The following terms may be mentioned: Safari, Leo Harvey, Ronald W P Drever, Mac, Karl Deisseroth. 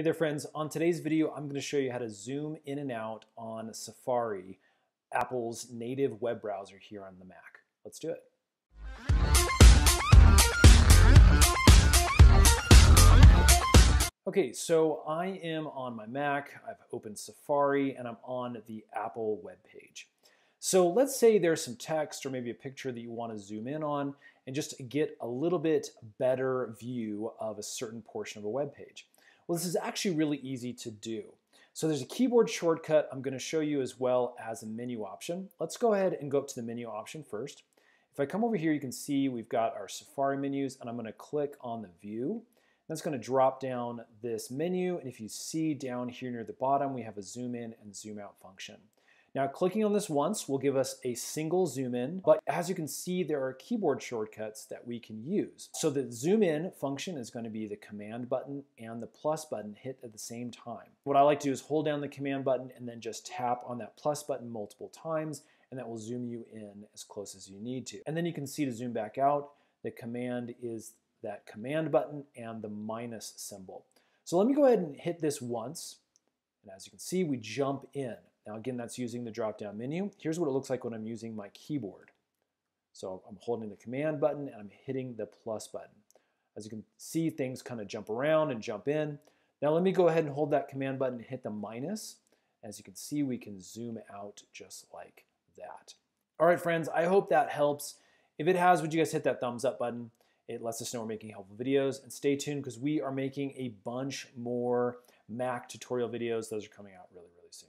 Hey there friends, on today's video I'm going to show you how to zoom in and out on Safari, Apple's native web browser here on the Mac. Let's do it. Okay, so I am on my Mac, I've opened Safari, and I'm on the Apple web page. So let's say there's some text or maybe a picture that you want to zoom in on and just get a little bit better view of a certain portion of a web page. Well, this is actually really easy to do. So there's a keyboard shortcut I'm going to show you as well as a menu option. Let's go ahead and go up to the menu option first. If I come over here, you can see we've got our Safari menus, and I'm going to click on the view. That's going to drop down this menu, and if you see down here near the bottom, we have a zoom in and zoom out function. Now clicking on this once will give us a single zoom in, but as you can see there are keyboard shortcuts that we can use. So the zoom in function is going to be the command button and the plus button hit at the same time. What I like to do is hold down the command button and then just tap on that plus button multiple times, and that will zoom you in as close as you need to. And then you can see to zoom back out, the command is that command button and the minus symbol. So let me go ahead and hit this once, and as you can see we jump in. Now again, that's using the drop-down menu. Here's what it looks like when I'm using my keyboard. So I'm holding the command button and I'm hitting the plus button. As you can see, things kind of jump around and jump in. Now let me go ahead and hold that command button and hit the minus. As you can see, we can zoom out just like that. All right, friends, I hope that helps. If it has, would you guys hit that thumbs up button? It lets us know we're making helpful videos, and stay tuned because we are making a bunch more Mac tutorial videos. Those are coming out really, really soon.